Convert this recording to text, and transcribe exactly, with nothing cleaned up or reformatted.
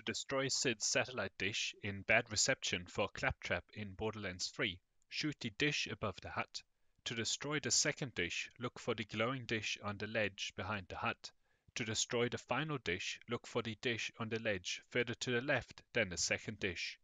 to destroy Sid's satellite dish in Bad Reception for Claptrap in Borderlands three. Shoot the dish above the hut. To destroy the second dish, look for the glowing dish on the ledge behind the hut. To destroy the final dish, look for the dish on the ledge further to the left than the second dish.